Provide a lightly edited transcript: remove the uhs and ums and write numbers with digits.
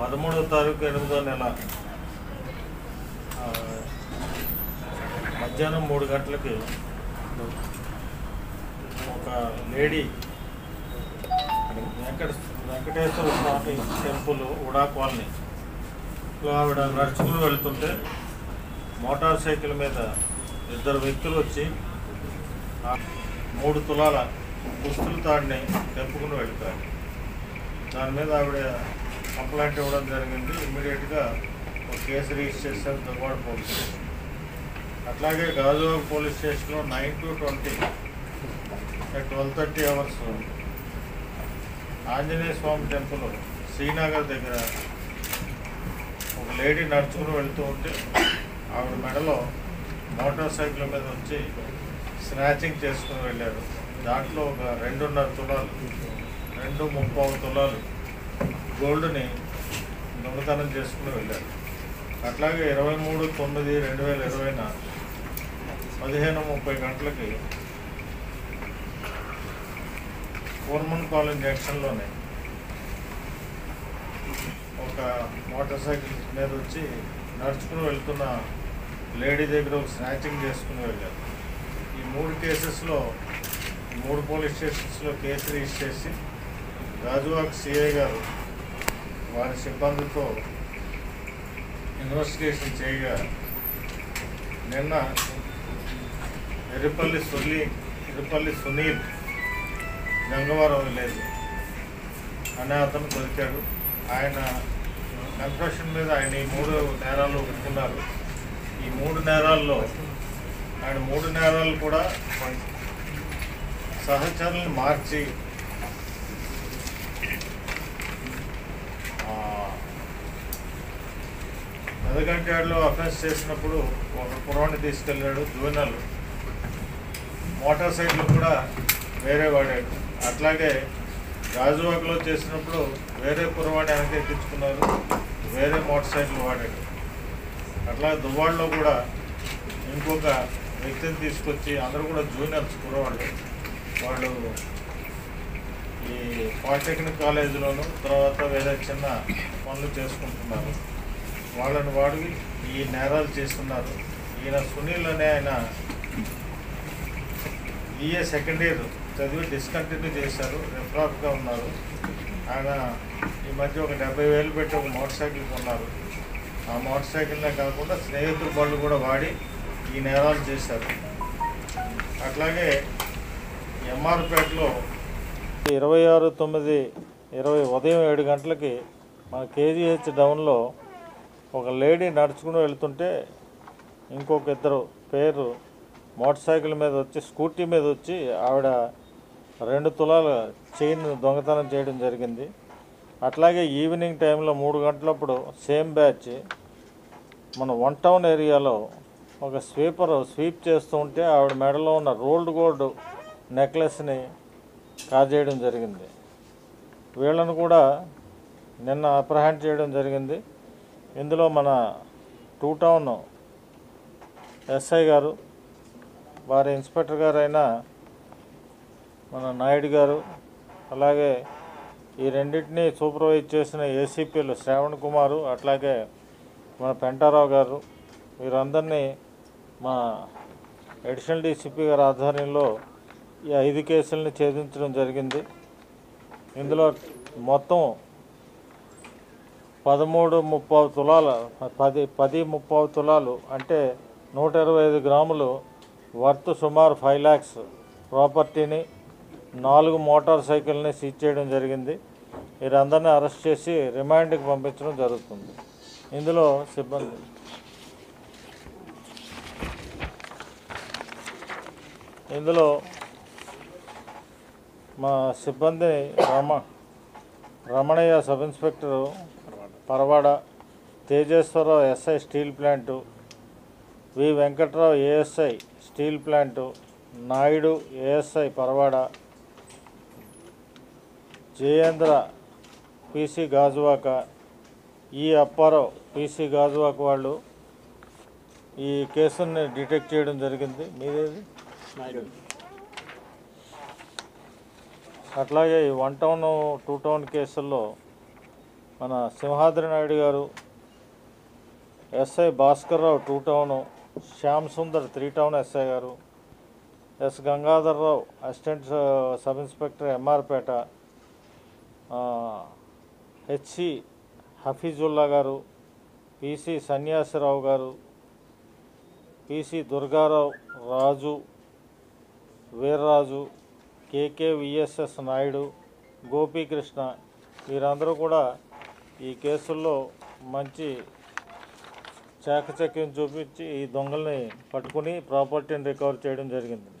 13వ తారీఖు 8వ నెల మధ్యాహ్నం 3 గంటలకు ఒక లేడీ వెంకటేశ్వర స్వామి టెంపుల్ ఉడా కాలనీలో ఆవిడ నడుచుకుని వెళుతుంటే మోటార్ సైకిల్ మీద ఇద్దరు వ్యక్తులు వచ్చి 3 తులాల దుస్తులు తాడిని తెంపుకుని వెళ్తారు. దాని మీద ఆవిడ కంప్లైంట్ ఇవ్వడం జరిగింది. ఇమ్మీడియట్గా ఒక కేసు రిజిస్టర్ చేశారు దుర్వాడ పోలీస్ స్టేషన్. అట్లాగే గాజువాక పోలీస్ స్టేషన్లో 9 to 20 at 12:30 hours Anjaneya Swamy temple Srinagar దగ్గర ఒక లేడీ నడుచుకుని వెళుతూ ఉంటే ఆవిడ మెడలో మోటార్ సైకిల్ మీద వచ్చి స్నాచింగ్ చేసుకుని వెళ్ళారు. దాంట్లో ఒక 2.5 తులాలు 2.35 తులాలు గోల్డ్ని దొంగతనం చేసుకుని వెళ్ళారు. అట్లాగే 23/9/2020 15:30 గంటలకి కోర్మన్ కాలనీ జంక్షన్లోనే ఒక మోటార్ సైకిల్ మీద వచ్చి నడుచుకుని వెళ్తున్న లేడీ దగ్గర ఒక స్నాచింగ్ చేసుకుని వెళ్ళారు. ఈ 3 కేసెస్లో 3 పోలీస్ స్టేషన్స్లో కేసు రిజిస్టర్ చేసి గాజువాక సిఐ గారు వారి సిబ్బందితో ఇన్వెస్టిగేషన్ చేయగా నిన్న ఎర్రపల్లి సునీల్ గంగవరం విలేజ్ అనే అతను దొరికాడు. ఆయన కన్ఫెషన్ మీద ఆయన ఈ 3 నేరాలు ఒప్పుకున్నారు. ఈ 3 నేరాల్లో ఆయన 3 నేరాలు కూడా సహచరులను మార్చి మెదగంటేడులో అఫెన్స్ చేసినప్పుడు ఒక కుర్రాన్ని తీసుకెళ్ళాడు. జూనల్ మోటార్ సైకిల్ కూడా వేరే వాడాడు. అట్లాగే గాజువాకలో చేసినప్పుడు వేరే కుర్రవాడిని వెనకెక్కించుకున్నారు, వేరే మోటార్ సైకిల్ వాడాడు. అట్లా దువ్వాడలో కూడా ఇంకొక వ్యక్తిని తీసుకొచ్చి అందరూ కూడా జూనియర్స్ కుర్రవాళ్ళు, వాళ్ళు ఈ పాలిటెక్నిక్ కాలేజీలోను తర్వాత వేరే చిన్న పనులు చేసుకుంటున్నారు. వాళ్ళని వాడి ఈ నేరాలు చేస్తున్నారు. ఈయన సునీల్ అనే ఆయన ఈఏ సెకండ్ ఇయర్ చదివి డిస్కంటిన్యూ చేశారు, రిఫ్రాప్గా ఉన్నారు. ఆయన ఈ మధ్య ఒక 70,000 పెట్టి ఒక మోటార్ సైకిల్ కొన్నారు. ఆ మోటార్ సైకిల్నే కాకుండా స్నేహితుల బళ్ళు కూడా వాడి ఈ నేరాలు చేశారు. అట్లాగే ఎంఆర్పేటలో 26/9/20 ఉదయం 7 గంటలకి మన కేజీహెచ్ డౌన్లో ఒక లేడీ నడుచుకుని వెళుతుంటే ఇంకొక ఇద్దరు పేరు మోటార్ సైకిల్ మీద వచ్చి స్కూటీ మీద వచ్చి ఆవిడ 2 తులాల చైన్ దొంగతనం చేయడం జరిగింది. అట్లాగే ఈవినింగ్ టైంలో 3 గంటలప్పుడు సేమ్ బ్యాచ్ మన 1 టౌన్ ఏరియాలో ఒక స్వీప్ చేస్తూ ఉంటే ఆవిడ మెడలో ఉన్న రోల్డ్ గోల్డ్ నెక్లెస్ని కాజేయడం జరిగింది. వీళ్ళను కూడా నిన్న అప్రహెండ్ చేయడం జరిగింది. ఇందులో మన 2 టౌన్ ఎస్ఐ గారు, వారి ఇన్స్పెక్టర్ గారు అయిన మన నాయుడు గారు, అలాగే ఈ రెండింటినీ సూపర్వైజ్ చేసిన ఏసీపీలు శ్రావణ్ కుమారు, అట్లాగే మన పెంటారావు గారు, వీరందరినీ మా అడిషనల్ డీసీపీ గారి ఆధ్వర్యంలో ఈ 5 కేసులను ఛేదించడం జరిగింది. ఇందులో మొత్తం 10.35 తులాలు అంటే 125 గ్రాములు వర్త్ సుమారు 5 lakhs ప్రాపర్టీని, 4 మోటార్ సైకిల్ని సీజ్ చేయడం జరిగింది. వీరందరినీ అరెస్ట్ చేసి రిమాండ్కి పంపించడం జరుగుతుంది. ఇందులో సిబ్బంది మా సిబ్బందిని Ramanaiah sub inspector Paravada, Tejeswararao SI steel plant, V Venkatrao ASI steel plant, Naidu ASI Paravada, Jayendra PC Gajuwaka, E Apparao PC Gajuwaka వాళ్ళు ఈ కేసుని డిటెక్ట్ చేయడం జరిగింది. మీరేది? అట్లాగే ఈ 1 టౌన్ 2 టౌన్ కేసుల్లో మన సింహాద్రినాయుడు గారు, SI Bhaskarrao 2 town, Shyam Sundar 3 town SI గారు, S Gangadharrao assistant sub inspector MR Peta, HC Hafeezullah గారు, పిసి సన్యాసిరావు గారు, PC Durgarao Raju, Veerraju, KK VSS Naidu, Gopikrishna, వీరందరూ కూడా ఈ కేసుల్లో మంచి చాకచక్యం చూపించి ఈ దొంగల్ని పట్టుకుని ప్రాపర్టీని రికవర్ చేయడం జరిగింది.